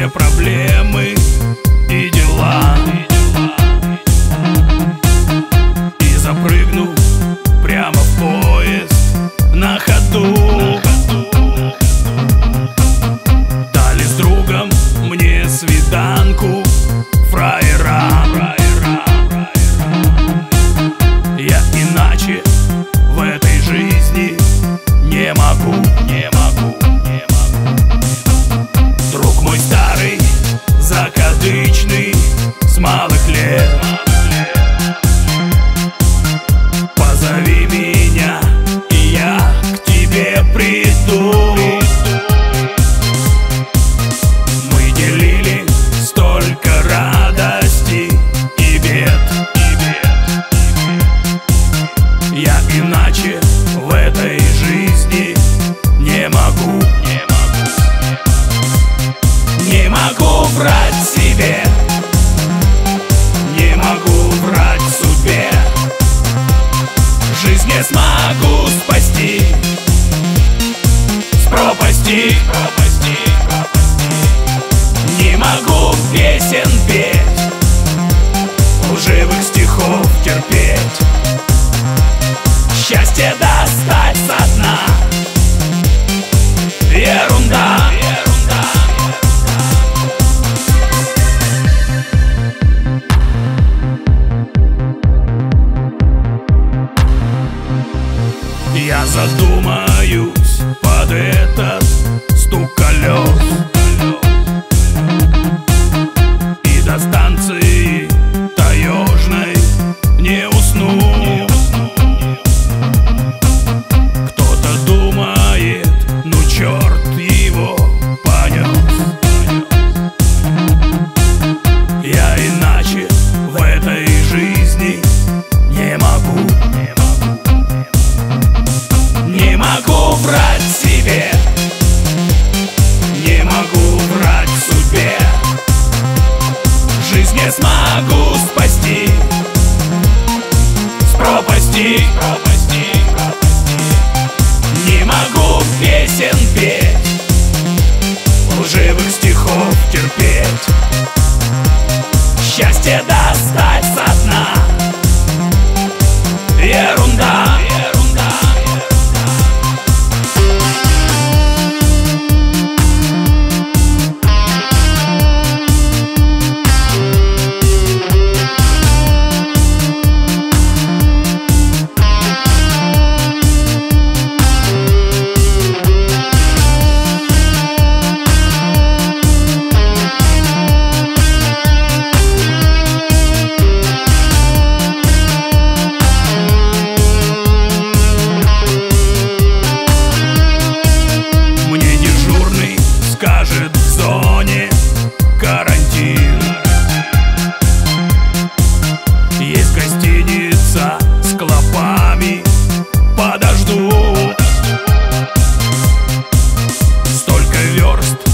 все проблемы и дела. И запрыгну прямо в поезд на ходу. Дали с другом мне свиданку фраера. Я иначе в этой жизни не могу, не могу. Друг мой старый, закадычный, с малых лет. Позови меня, и я к тебе приду. Мы делили столько радости и бед. Я иначе в этой жизни не могу. Не могу врать себе, не могу врать судьбе. Жизнь не смогу спасти с пропасти. Не могу песен петь, лживых стихов терпеть, счастье достать со дна. Ерунда. Я задумаюсь под этот стук колес, и до станции таежной не усну. Кто-то думает, ну черт его понес. Я иначе в этой жизни не могу. Не могу врать себе, не могу врать судьбе. Жизнь не смогу спасти с пропасти. Не могу песен петь, лживых стихов терпеть, счастье достать со дна. Ерунда.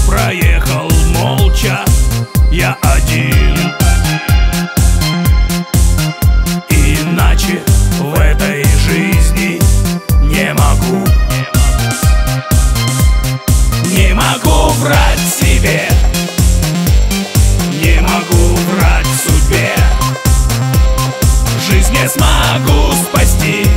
Проехал молча, я один. И иначе в этой жизни не могу. Не могу врать себе, не могу врать судьбе. Жизнь не смогу спасти